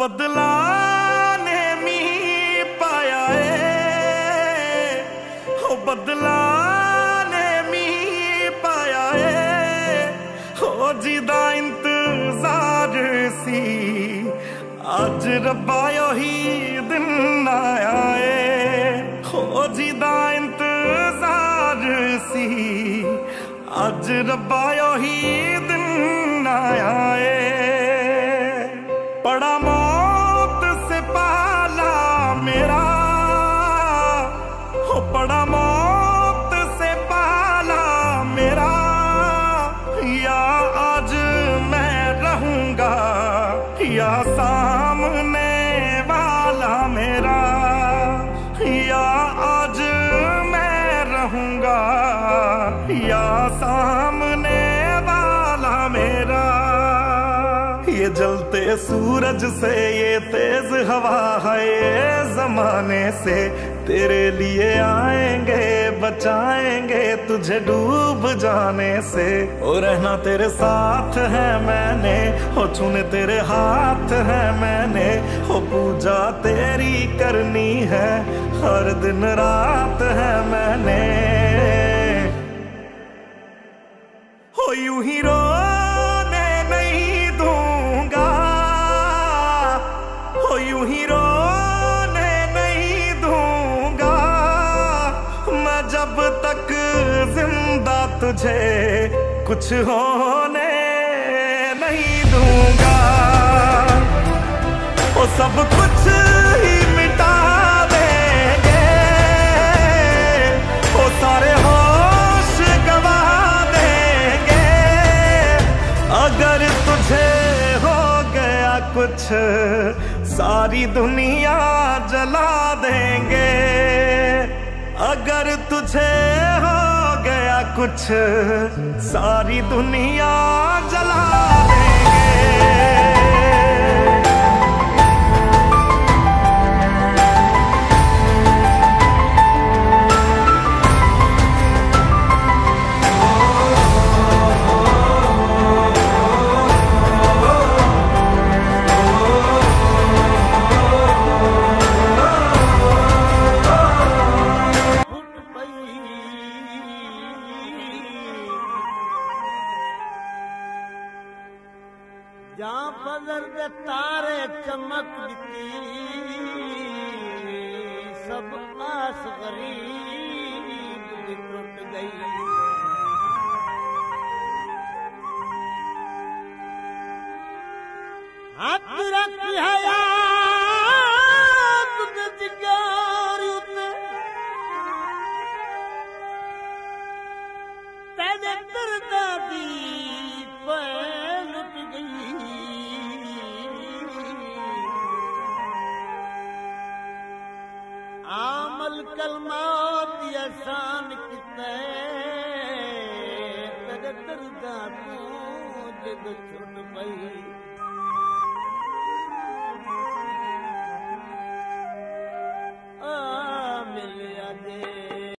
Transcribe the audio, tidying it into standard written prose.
बदला ने मी पाया है, हो बदला ने मी पाया है, हो जिदा इंतजार सी आज रब्बा यही दिन आया है, हो जिदा इंतजार सी आज रब्बा यही दिन आया है। बड़ा मौत से पाला मेरा, हो बड़ा मौत से पाला मेरा, या आज मैं रहूंगा या सामने वाला मेरा, या आज मैं रहूंगा या सामने वाला मेरा। ये जलते सूरज से ये तेज हवा है, ये जमाने से तेरे लिए आएंगे बचाएंगे तुझे डूब जाने से। ओ रहना तेरे साथ है मैंने, हो छूने तेरे हाथ है मैंने, हो पूजा तेरी करनी है हर दिन रात है मैंने। हो यूं ही रो रोने नहीं दूंगा मैं जब तक जिंदा, तुझे कुछ होने नहीं दूंगा। वो सब कुछ ही मिटा देंगे, वो सारे होश गवा देंगे अगर तुझे हो गया कुछ, सारी दुनिया जला देंगे अगर तुझे हो गया कुछ, सारी दुनिया जला देंगे। जहाँ बदर के तारे चमक दी सब आस गरीब की टूट गई, हाथ रखी है याद जिगारी उतने तेरे दर्द दी कलमात आसान कितने तेरे दर्दा तू जग छुट गई।